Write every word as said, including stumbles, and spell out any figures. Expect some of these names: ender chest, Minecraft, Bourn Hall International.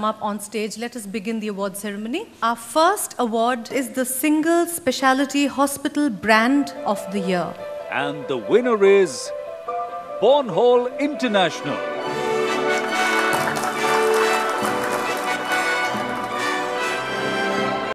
come up on stage. Let us begin the award ceremony. Our first award is the Single Speciality Hospital Brand of the Year. And the winner is Bourn Hall International.